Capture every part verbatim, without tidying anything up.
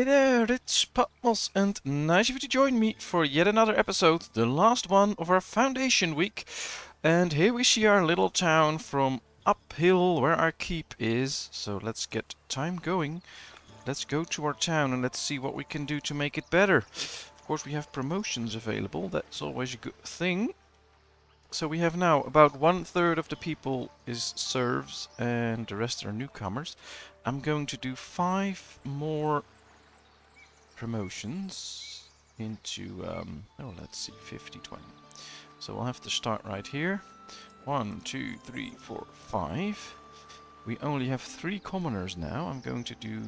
Hey there, it's Patmos, and nice of you to join me for yet another episode, the last one of our Foundation week. And here we see our little town from uphill where our keep is. So let's get time going. Let's go to our town and let's see what we can do to make it better. Of course, we have promotions available. That's always a good thing. So we have now about one third of the people is serfs and the rest are newcomers. I'm going to do five more promotions into, um, oh, let's see, fifty, twenty. So we'll have to start right here. One, two, three, four, five. We only have three commoners now. I'm going to do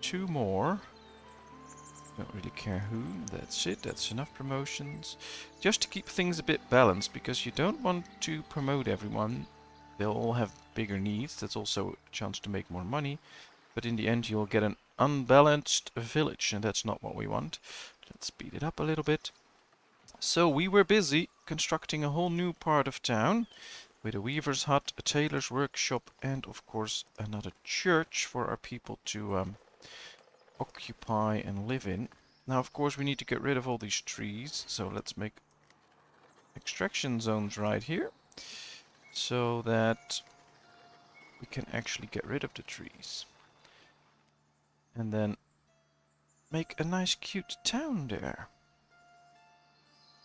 two more. Don't really care who. That's it. That's enough promotions. Just to keep things a bit balanced, because you don't want to promote everyone. They'll all have bigger needs. That's also a chance to make more money. But in the end, you'll get an unbalanced village, and that's not what we want. Let's speed it up a little bit. So we were busy constructing a whole new part of town with a weaver's hut, a tailor's workshop, and of course another church for our people to um, occupy and live in. Now of course we need to get rid of all these trees, so let's make extraction zones right here so that we can actually get rid of the trees. And then make a nice cute town there.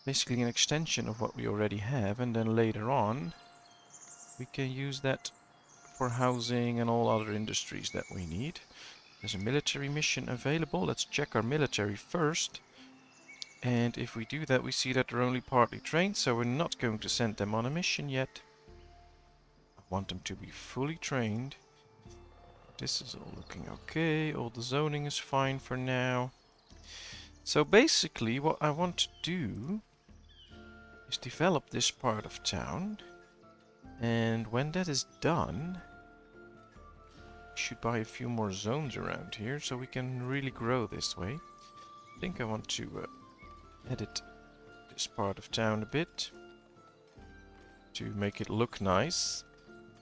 Basically an extension of what we already have, and then later on we can use that for housing and all other industries that we need. There's a military mission available. Let's check our military first. And if we do that, we see that they're only partly trained, so we're not going to send them on a mission yet. I want them to be fully trained. This is all looking okay. All the zoning is fine for now. So basically what I want to do is develop this part of town. And when that is done, we should buy a few more zones around here so we can really grow this way. I think I want to uh, edit this part of town a bit to make it look nice.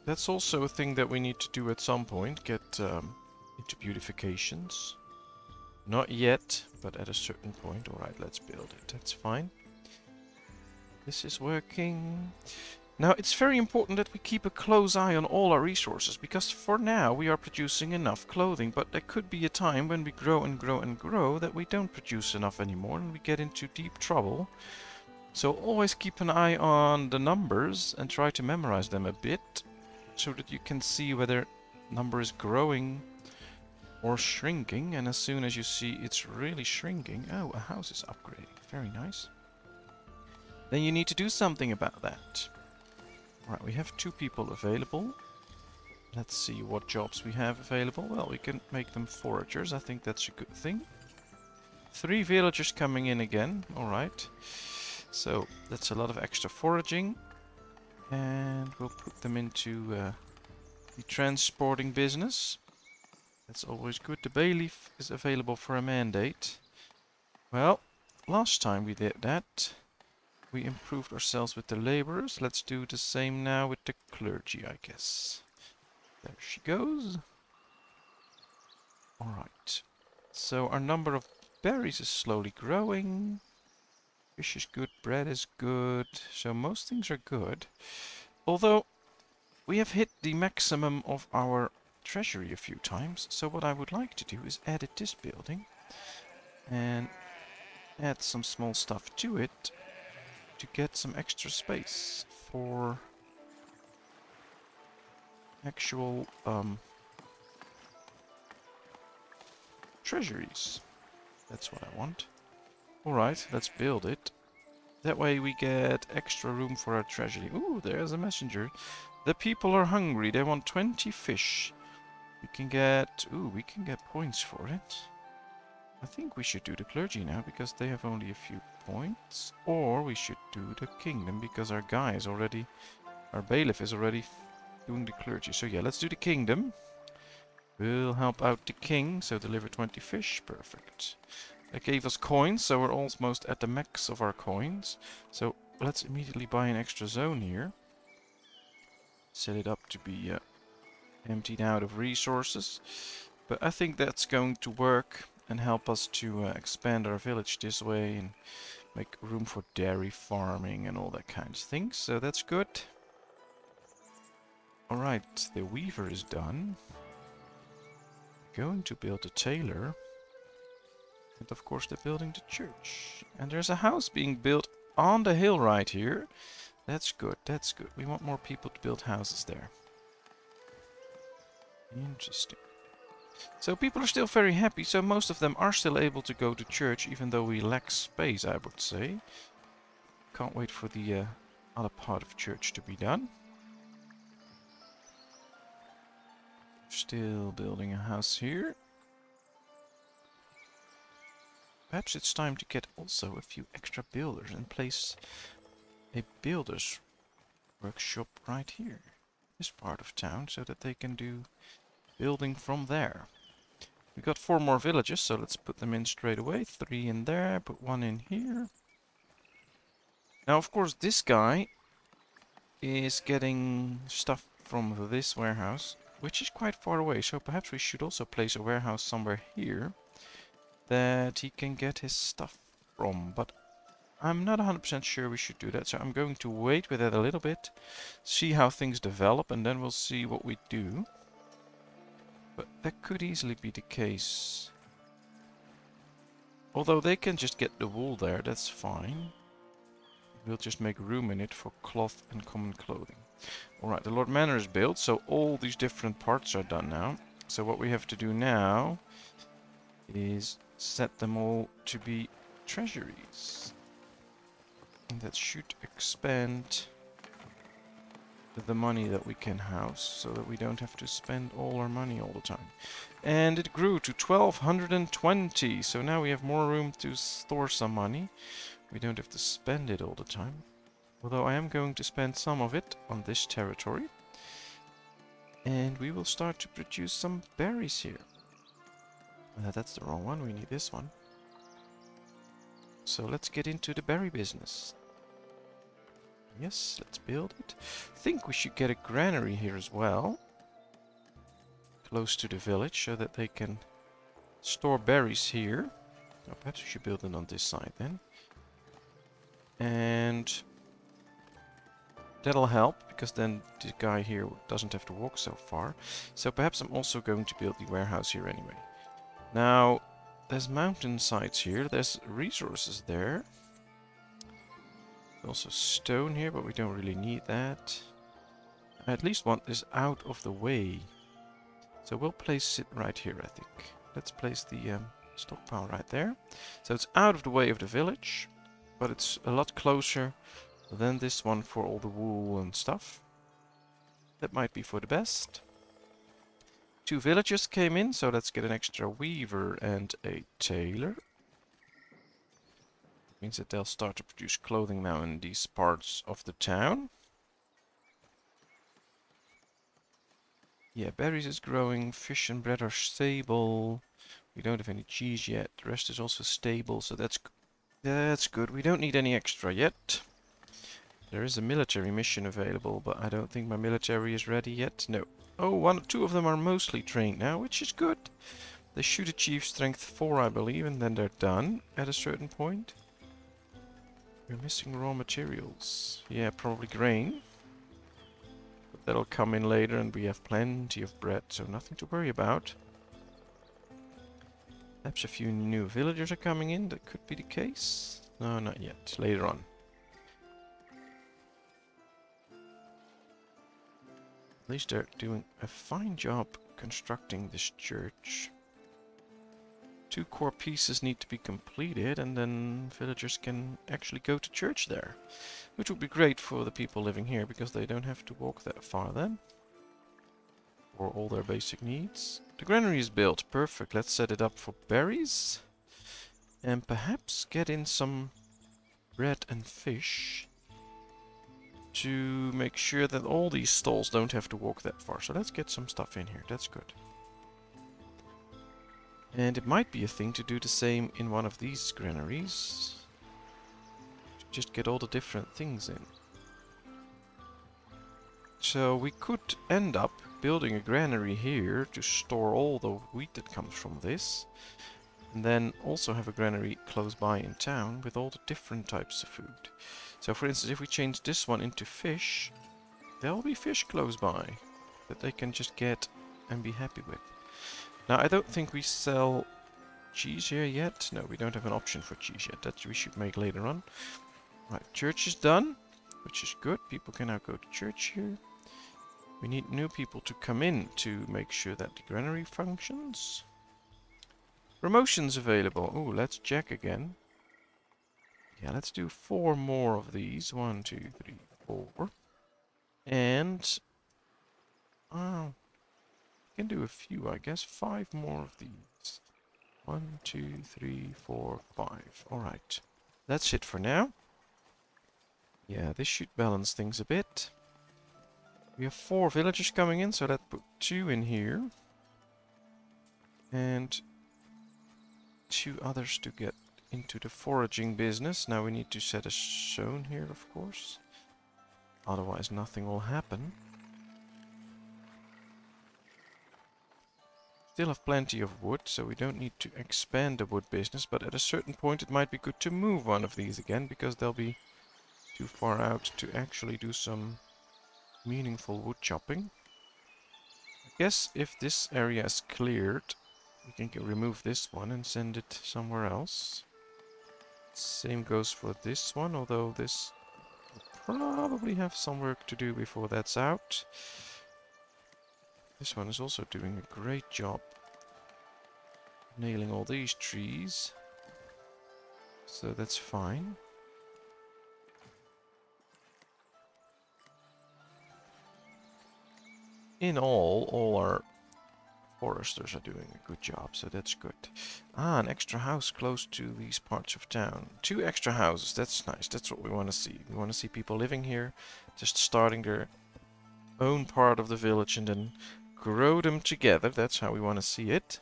That's also a thing that we need to do at some point, get um, into beautifications. Not yet, but at a certain point. Alright, let's build it. That's fine. This is working. Now, it's very important that we keep a close eye on all our resources, because for now we are producing enough clothing, but there could be a time when we grow and grow and grow that we don't produce enough anymore and we get into deep trouble. So always keep an eye on the numbers and try to memorize them a bit, so that you can see whether number is growing or shrinking. And as soon as you see it's really shrinking, oh, a house is upgrading, very nice, then you need to do something about that. Right, we have two people available. Let's see what jobs we have available. Well, we can make them foragers. I think that's a good thing. Three villagers coming in again. Alright, so that's a lot of extra foraging. And we'll put them into uh, the transporting business. That's always good. The bailiff is available for a mandate. Well, last time we did that, we improved ourselves with the laborers. Let's do the same now with the clergy, I guess. There she goes. Alright. So our number of berries is slowly growing. Fish is good, bread is good, so most things are good. Although, we have hit the maximum of our treasury a few times, so what I would like to do is edit this building and add some small stuff to it to get some extra space for actual um, treasuries. That's what I want. Alright, let's build it. That way we get extra room for our treasury. Ooh, there's a messenger. The people are hungry. They want twenty fish. We can get... Ooh, we can get points for it. I think we should do the clergy now, because they have only a few points. Or we should do the kingdom, because our guy is already... Our bailiff is already doing the clergy. So yeah, let's do the kingdom. We'll help out the king, so deliver twenty fish. Perfect. They gave us coins, so we're almost at the max of our coins. So let's immediately buy an extra zone here. Set it up to be uh, emptied out of resources. But I think that's going to work and help us to uh, expand our village this way and make room for dairy farming and all that kind of thing. So that's good. Alright, the weaver is done. I'm going to build a tailor. And of course they're building the church. And there's a house being built on the hill right here. That's good, that's good. We want more people to build houses there. Interesting. So people are still very happy, so most of them are still able to go to church, even though we lack space, I would say. Can't wait for the uh, other part of church to be done. Still building a house here. Perhaps it's time to get also a few extra builders and place a builder's workshop right here, this part of town, so that they can do building from there. We got four more villages, so let's put them in straight away. Three in there, put one in here. Now, of course, this guy is getting stuff from this warehouse, which is quite far away, so perhaps we should also place a warehouse somewhere here that he can get his stuff from, but I'm not one hundred percent sure we should do that, so I'm going to wait with that a little bit, see how things develop, and then we'll see what we do. But that could easily be the case. Although they can just get the wool there, that's fine. We'll just make room in it for cloth and common clothing. Alright, the Lord Manor is built, so all these different parts are done now. So what we have to do now is set them all to be treasuries. And that should expand the money that we can house, so that we don't have to spend all our money all the time. And it grew to twelve hundred twenty, so now we have more room to store some money. We don't have to spend it all the time. Although I am going to spend some of it on this territory. And we will start to produce some berries here. Uh, that's the wrong one, we need this one. So let's get into the berry business. Yes, let's build it. I think we should get a granary here as well, close to the village, so that they can store berries here. Oh, perhaps we should build it on this side then. And that'll help, because then the guy here doesn't have to walk so far. So perhaps I'm also going to build the warehouse here anyway. Now, there's mountainsides here, there's resources there. Also stone here, but we don't really need that. I at least want this out of the way. So we'll place it right here, I think. Let's place the um, stockpile right there. So it's out of the way of the village, but it's a lot closer than this one for all the wool and stuff. That might be for the best. Two villagers came in, so let's get an extra weaver and a tailor. Means that they'll start to produce clothing now in these parts of the town. Yeah, berries is growing, fish and bread are stable. We don't have any cheese yet. The rest is also stable, so that's that's good. We don't need any extra yet. There is a military mission available, but I don't think my military is ready yet. No. Oh, one, two of them are mostly trained now, which is good. They should achieve strength four, I believe, and then they're done at a certain point. We're missing raw materials. Yeah, probably grain. But that'll come in later, and we have plenty of bread, so nothing to worry about. Perhaps a few new villagers are coming in. That could be the case. No, not yet. Later on. At least they're doing a fine job constructing this church. Two core pieces need to be completed, and then villagers can actually go to church there, which would be great for the people living here, because they don't have to walk that far then, for all their basic needs. The granary is built. Perfect. Let's set it up for berries, and perhaps get in some bread and fish to make sure that all these stalls don't have to walk that far. So let's get some stuff in here. That's good. And it might be a thing to do the same in one of these granaries. Just get all the different things in. So we could end up building a granary here to store all the wheat that comes from this. And then also have a granary close by in town with all the different types of food. So for instance, if we change this one into fish, there'll be fish close by that they can just get and be happy with. Now, I don't think we sell cheese here yet. No, we don't have an option for cheese yet. That we should make later on. Right, church is done, which is good. People can now go to church here. We need new people to come in to make sure that the granary functions. Promotions available. Ooh, let's check again. Yeah, let's do four more of these. One, two, three, four. And... oh, we can do a few, I guess. Five more of these. One, two, three, four, five. Alright. That's it for now. Yeah, this should balance things a bit. We have four villagers coming in, so let's put two in here. And... two others to get into the foraging business. Now we need to set a zone here, of course. Otherwise nothing will happen. Still have plenty of wood, so we don't need to expand the wood business, but at a certain point it might be good to move one of these again, because they'll be too far out to actually do some meaningful wood chopping. I guess if this area is cleared, we can get, remove this one and send it somewhere else. Same goes for this one, although this will probably have some work to do before that's out. This one is also doing a great job nailing all these trees, so that's fine. In all, all our foresters are doing a good job, so that's good. Ah, an extra house close to these parts of town. Two extra houses, that's nice. That's what we want to see. We want to see people living here, just starting their own part of the village and then grow them together. That's how we want to see it.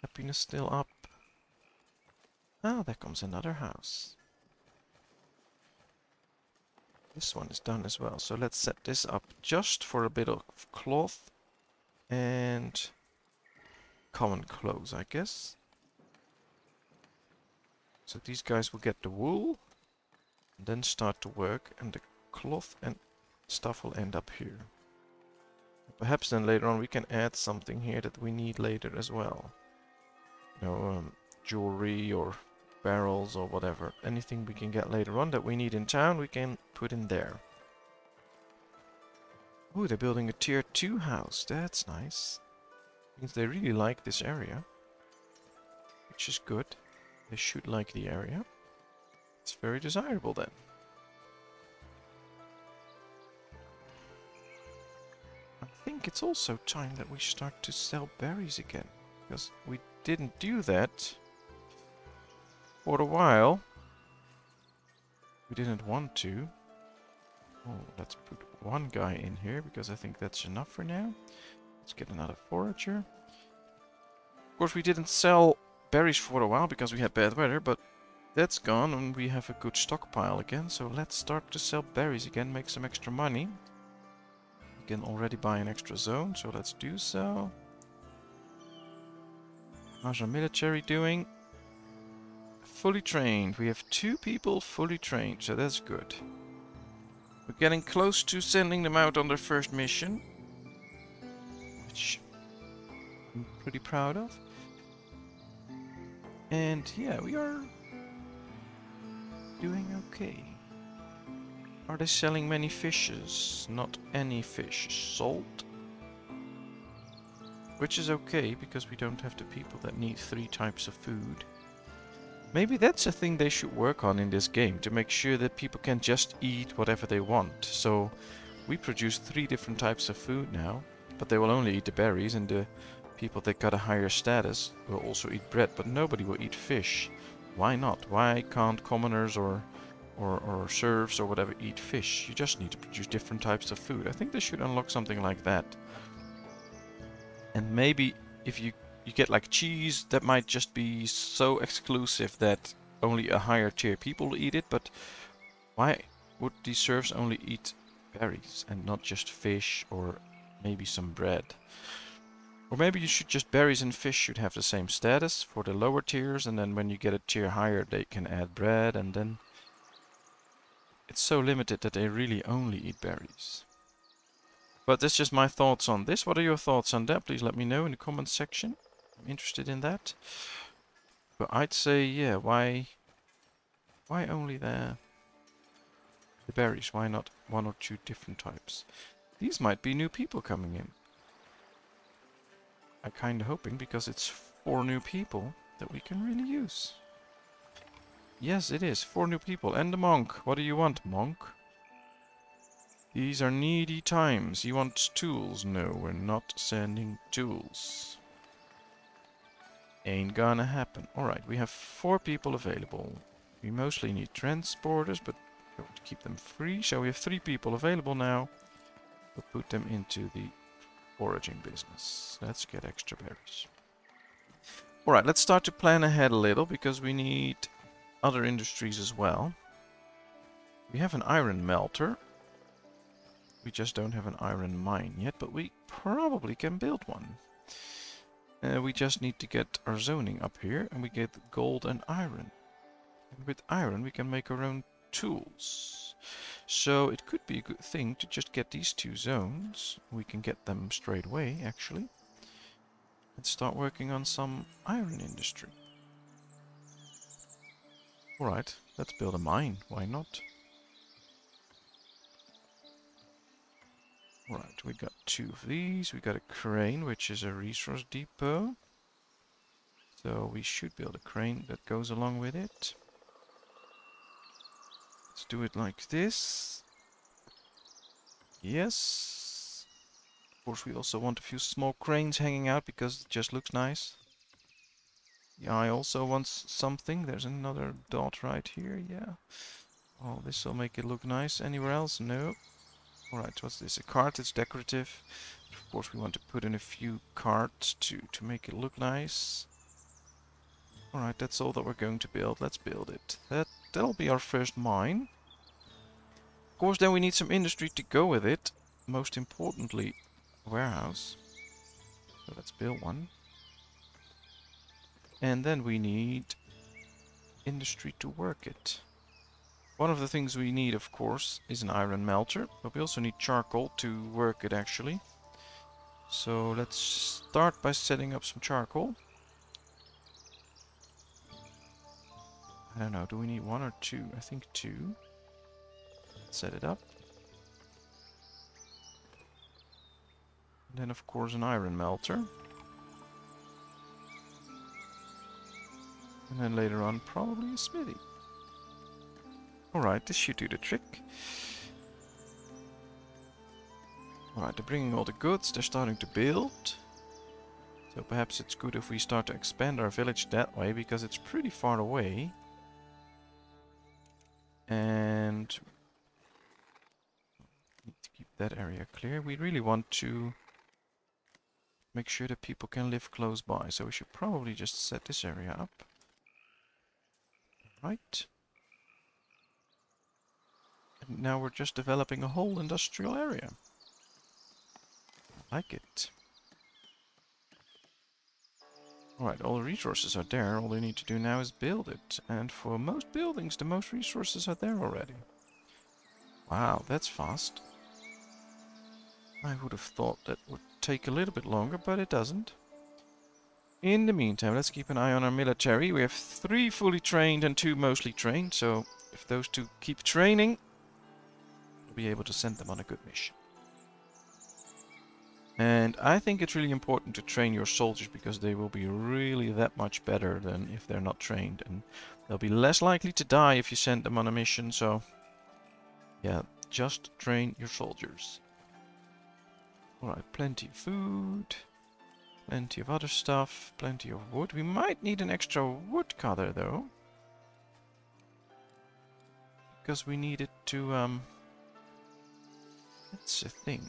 Happiness still up. Ah, there comes another house. This one is done as well, so let's set this up just for a bit of cloth and common clothes, I guess. So these guys will get the wool and then start to work, and the cloth and stuff will end up here. Perhaps then later on we can add something here that we need later as well. You know, um, jewelry or barrels or whatever. Anything we can get later on that we need in town, we can put in there. Ooh, they're building a tier two house. That's nice. Means they really like this area, which is good. They should like the area. It's very desirable then. I think it's also time that we start to sell berries again, because we didn't do that for a while. We didn't want to. Oh, let's put one guy in here, because I think that's enough for now. Let's get another forager. Of course, we didn't sell berries for a while because we had bad weather, but that's gone and we have a good stockpile again. So let's start to sell berries again, make some extra money. We can already buy an extra zone, so let's do so. How's our military doing? Fully trained. We have two people fully trained, so that's good. We're getting close to sending them out on their first mission, which I'm pretty proud of. And yeah, we are doing okay. Are they selling many fishes? Not any fish sold. Which is okay, because we don't have the people that need three types of food. Maybe that's a thing they should work on in this game, to make sure that people can just eat whatever they want. So we produce three different types of food now, but they will only eat the berries, and the people that got a higher status will also eat bread, but nobody will eat fish. Why not? Why can't commoners or, or, or serfs or whatever eat fish? You just need to produce different types of food. I think they should unlock something like that. And maybe if you... you get like cheese, that might just be so exclusive that only a higher tier people eat it, but why would these serfs only eat berries and not just fish, or maybe some bread. Or maybe you should just berries and fish should have the same status for the lower tiers, and then when you get a tier higher they can add bread, and then it's so limited that they really only eat berries. But that's just my thoughts on this. What are your thoughts on that? Please let me know in the comments section. I'm interested in that. But I'd say, yeah, why why only the, the berries? Why not one or two different types? These might be new people coming in. I'm kind of hoping, because it's four new people that we can really use. Yes, it is. Four new people. And the monk. What do you want, monk? These are needy times. You want tools? No, we're not sending tools. Ain't gonna happen. Alright, we have four people available. We mostly need transporters, but we want to keep them free. So we have three people available now. We'll put them into the foraging business. Let's get extra berries. Alright, let's start to plan ahead a little, because we need other industries as well. We have an iron melter. We just don't have an iron mine yet, but we probably can build one. Uh, we just need to get our zoning up here, and we get gold and iron. And with iron we can make our own tools. So it could be a good thing to just get these two zones. We can get them straight away, actually. Let's start working on some iron industry. Alright, let's build a mine. Why not? Alright, we got two of these. We got a crane, which is a resource depot. So we should build a crane that goes along with it. Let's do it like this. Yes. Of course, we also want a few small cranes hanging out, because it just looks nice. Yeah, I also want something. There's another dot right here, yeah. Oh, this will make it look nice. Anywhere else? No. Alright, what's this? A cart. It's decorative. Of course, we want to put in a few carts to, to make it look nice. Alright, that's all that we're going to build. Let's build it. That That'll be our first mine. Of course, then we need some industry to go with it. Most importantly, a warehouse. So let's build one. And then we need industry to work it. One of the things we need, of course, is an iron melter. But we also need charcoal to work it, actually. So let's start by setting up some charcoal. I don't know, do we need one or two? I think two. Let's set it up. And then, of course, an iron melter. And then later on, probably a smithy. Alright, this should do the trick. Alright, they're bringing all the goods. They're starting to build. So perhaps it's good if we start to expand our village that way, because it's pretty far away. And need to keep that area clear. We really want to make sure that people can live close by, so we should probably just set this area up. Right. And now we're just developing a whole industrial area. I like it. Alright, all the resources are there. All they need to do now is build it. And for most buildings, the most resources are there already. Wow, that's fast. I would have thought that would take a little bit longer, but it doesn't. In the meantime, let's keep an eye on our military. We have three fully trained and two mostly trained. So if those two keep training, we'll be able to send them on a good mission. And I think it's really important to train your soldiers, because they will be really that much better than if they're not trained. And they'll be less likely to die if you send them on a mission. So, yeah, just train your soldiers. Alright, plenty of food, plenty of other stuff, plenty of wood. We might need an extra woodcutter, though. Because we need it to... Um, that's a thing.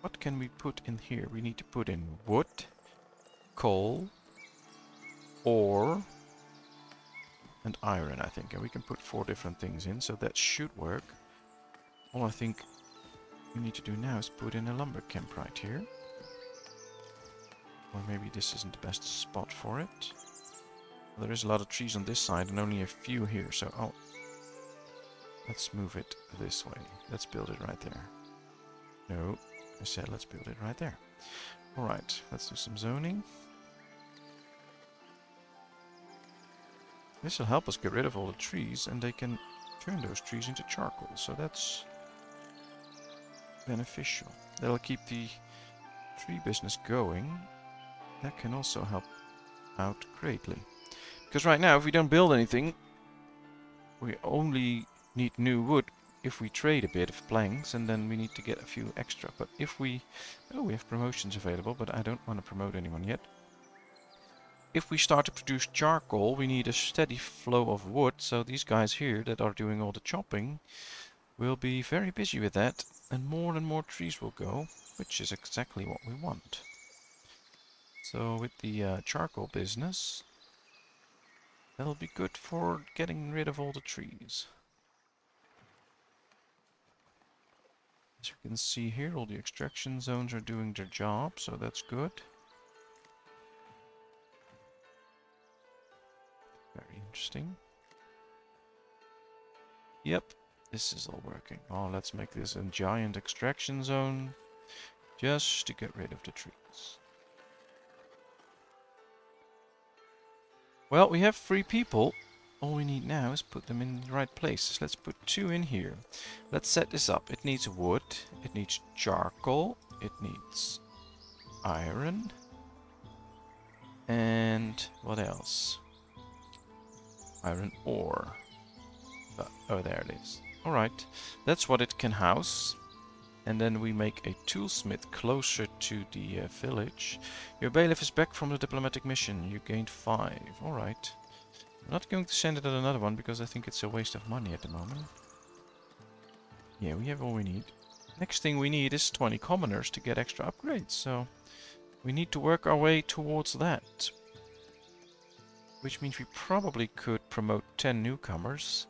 What can we put in here? We need to put in wood, coal, ore, and iron, I think. And we can put four different things in, so that should work. All I think we need to do now is put in a lumber camp right here. Or maybe this isn't the best spot for it. Well, there is a lot of trees on this side and only a few here, so oh, let's move it this way. Let's build it right there. No, I said let's build it right there. Alright, let's do some zoning. This will help us get rid of all the trees, and they can turn those trees into charcoal, so that's beneficial. That'll keep the tree business going. That can also help out greatly. Because right now, if we don't build anything, we only need new wood if we trade a bit of planks, and then we need to get a few extra. But if we... oh, we have promotions available, but I don't want to promote anyone yet. If we start to produce charcoal, we need a steady flow of wood, so these guys here that are doing all the chopping will be very busy with that, and more and more trees will go, which is exactly what we want. So with the uh, charcoal business, that'll be good for getting rid of all the trees. As you can see here, all the extraction zones are doing their job, so that's good. Very interesting. Yep, this is all working. Oh, let's make this a giant extraction zone just to get rid of the trees. Well, we have three people. All we need now is put them in the right places. Let's put two in here. Let's set this up. It needs wood, it needs charcoal, it needs iron, and what else? Iron ore. Uh, oh, there it is. Alright, that's what it can house. And then we make a toolsmith closer to the uh, village. Your bailiff is back from the diplomatic mission. You gained five. Alright. I'm not going to send it at another one because I think it's a waste of money at the moment. Yeah, we have all we need. Next thing we need is twenty commoners to get extra upgrades. So we need to work our way towards that. Which means we probably could promote ten newcomers,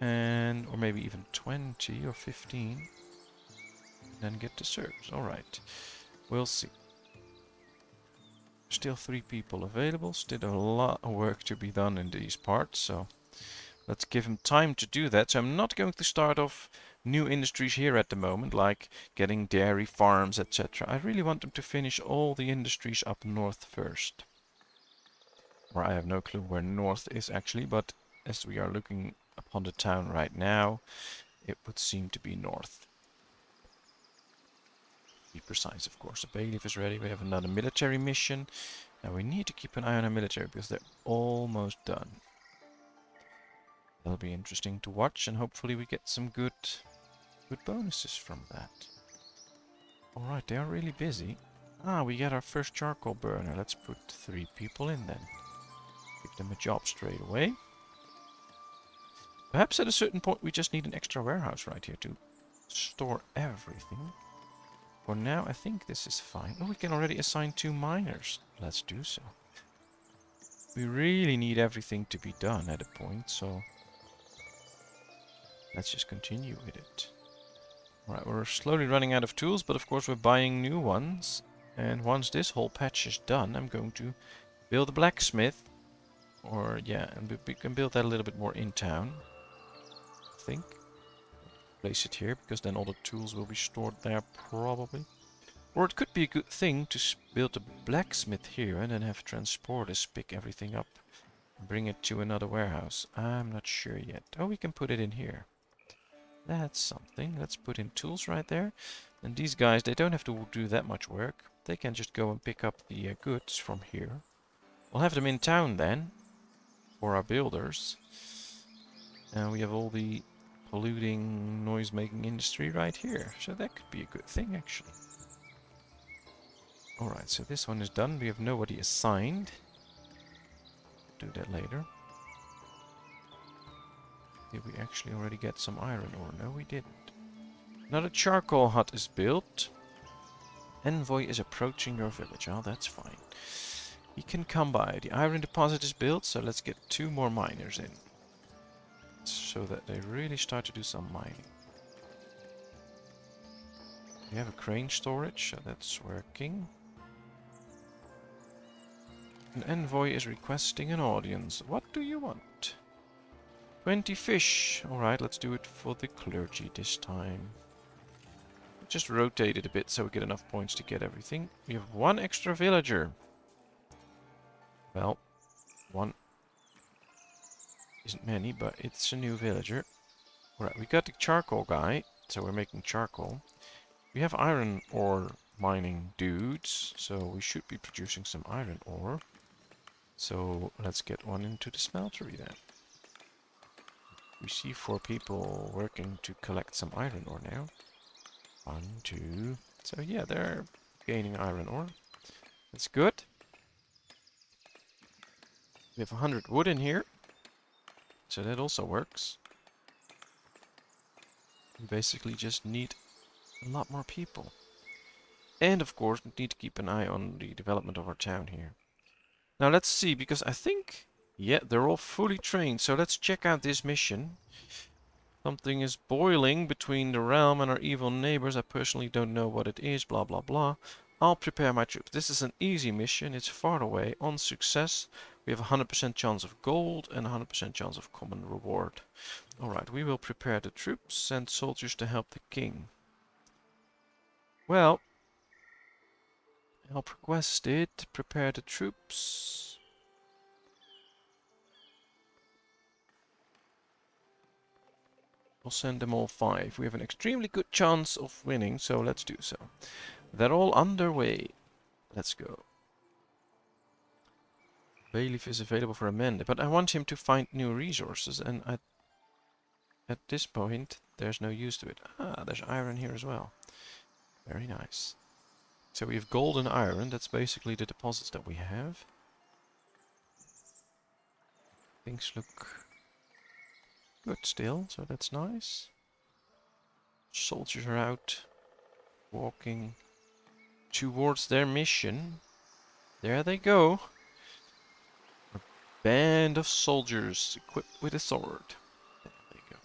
and or maybe even twenty or fifteen, then get the serfs. Alright, we'll see. Still three people available, still a lot of work to be done in these parts, so let's give them time to do that. So I'm not going to start off new industries here at the moment, like getting dairy farms, et cetera. I really want them to finish all the industries up north first. Or I have no clue where north is actually, but as we are looking upon the town right now, it would seem to be north. Be precise, of course. The bailiff is ready. We have another military mission. Now we need to keep an eye on our military because they're almost done. That'll be interesting to watch, and hopefully we get some good, good bonuses from that. Alright, they are really busy. Ah, we get our first charcoal burner. Let's put three people in then. Give them a job straight away. Perhaps at a certain point we just need an extra warehouse right here to store everything. For now I think this is fine. Oh, we can already assign two miners. Let's do so. We really need everything to be done at a point, so let's just continue with it. Alright, we're slowly running out of tools, but of course we're buying new ones. And once this whole patch is done, I'm going to build a blacksmith. Or, yeah, and we can build that a little bit more in town, I think. Place it here, because then all the tools will be stored there, probably. Or it could be a good thing to build a blacksmith here and then have transporters pick everything up and bring it to another warehouse. I'm not sure yet. Oh, we can put it in here. That's something. Let's put in tools right there. And these guys, they don't have to do that much work. They can just go and pick up the uh, goods from here. We'll have them in town then, for our builders. And we have all the polluting, noise-making industry right here. So that could be a good thing, actually. Alright, so this one is done. We have nobody assigned. Do that later. Did we actually already get some iron ore? No, we didn't. Now the charcoal hut is built. Envoy is approaching your village. Oh, that's fine. He can come by. The iron deposit is built, so let's get two more miners in. So that they really start to do some mining. We have a crane storage, so that's working. An envoy is requesting an audience. What do you want? twenty fish. Alright, let's do it for the clergy this time. Just rotate it a bit so we get enough points to get everything. We have one extra villager. Well, one isn't many, but it's a new villager. Alright, we got the charcoal guy, so we're making charcoal. We have iron ore mining dudes, so we should be producing some iron ore. So let's get one into the smeltery then. We see four people working to collect some iron ore now. One, two... So yeah, they're gaining iron ore. That's good. We have one hundred wood in here. So that also works. We basically just need a lot more people. And of course, we need to keep an eye on the development of our town here. Now let's see, because I think... Yeah, they're all fully trained, so let's check out this mission. Something is boiling between the realm and our evil neighbors. I personally don't know what it is, blah, blah, blah. I'll prepare my troops. This is an easy mission. It's far away. On success, we have one hundred percent chance of gold and one hundred percent chance of common reward. All right, we will prepare the troops. Send soldiers to help the king. Well, help requested. Prepare the troops. We'll send them all five. We have an extremely good chance of winning, so let's do so. They're all underway. Let's go. Bailiff is available for a mandate, but I want him to find new resources, and I, at this point there's no use to it. Ah, there's iron here as well. Very nice. So we have gold and iron. That's basically the deposits that we have. Things look... good still, so that's nice. Soldiers are out walking towards their mission. There they go. A band of soldiers equipped with a sword. There they go.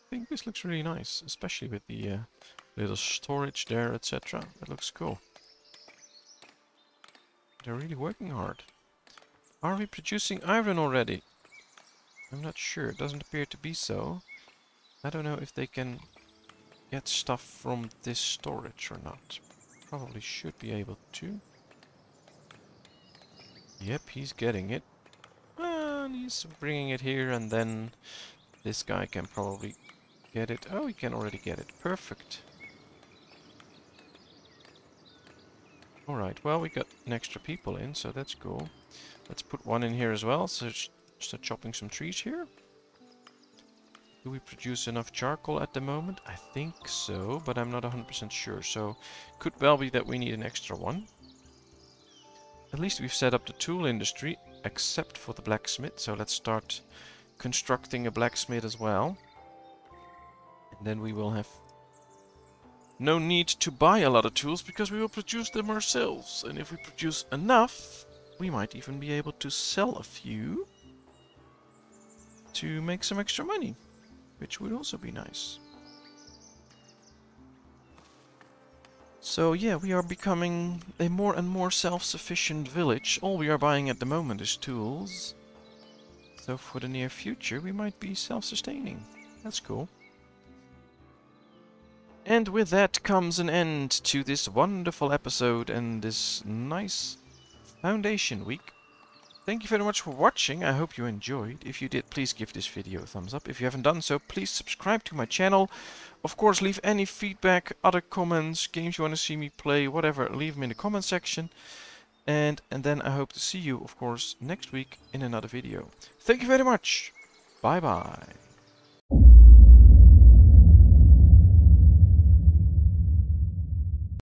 I think this looks really nice, especially with the uh, little storage there, et cetera. That looks cool. They're really working hard. Are we producing iron already? I'm not sure. It doesn't appear to be so. I don't know if they can get stuff from this storage or not. Probably should be able to. Yep, he's getting it. And he's bringing it here, and then this guy can probably get it. Oh, he can already get it. Perfect. Alright, well, we got an extra people in, so that's cool. Let's put one in here as well, so start chopping some trees here. Do we produce enough charcoal at the moment? I think so, but I'm not one hundred percent sure, so could well be that we need an extra one. At least we've set up the tool industry, except for the blacksmith, so let's start constructing a blacksmith as well. And then we will have... no need to buy a lot of tools, because we will produce them ourselves. And if we produce enough, we might even be able to sell a few to make some extra money, which would also be nice. So yeah, we are becoming a more and more self-sufficient village. All we are buying at the moment is tools. So for the near future, we might be self-sustaining. That's cool. And with that comes an end to this wonderful episode and this nice Foundation week. Thank you very much for watching. I hope you enjoyed. If you did, please give this video a thumbs up. If you haven't done so, please subscribe to my channel. Of course, leave any feedback, other comments, games you want to see me play, whatever, leave them in the comment section. And, and then I hope to see you, of course, next week in another video. Thank you very much. Bye-bye.